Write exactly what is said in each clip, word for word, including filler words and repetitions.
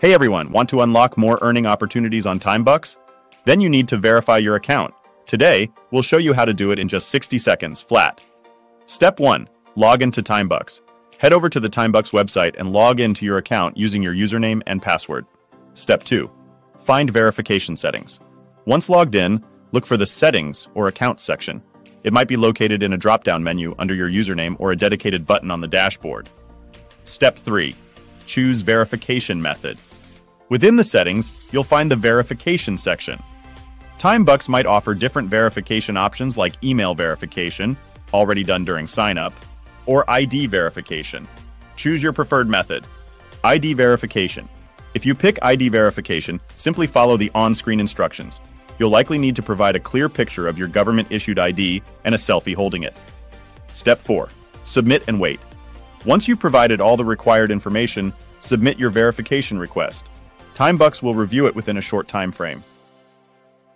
Hey everyone, want to unlock more earning opportunities on TimeBucks? Then you need to verify your account. Today, we'll show you how to do it in just sixty seconds flat. Step one. Log into TimeBucks. Head over to the TimeBucks website and log into your account using your username and password. Step two. Find verification settings. Once logged in, look for the Settings or Account section. It might be located in a drop-down menu under your username or a dedicated button on the dashboard. Step three. Choose Verification Method. Within the settings, you'll find the verification section. TimeBucks might offer different verification options like email verification, already done during sign-up, or I D verification. Choose your preferred method. I D verification. If you pick I D verification, simply follow the on-screen instructions. You'll likely need to provide a clear picture of your government-issued I D and a selfie holding it. Step four. Submit and wait. Once you've provided all the required information, submit your verification request. TimeBucks will review it within a short time frame.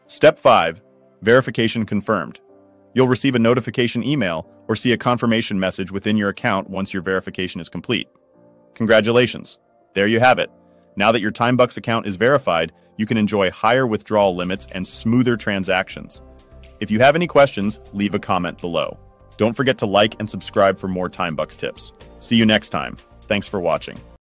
Step five. Verification confirmed. You'll receive a notification email or see a confirmation message within your account once your verification is complete. Congratulations! There you have it. Now that your TimeBucks account is verified, you can enjoy higher withdrawal limits and smoother transactions. If you have any questions, leave a comment below. Don't forget to like and subscribe for more TimeBucks tips. See you next time. Thanks for watching.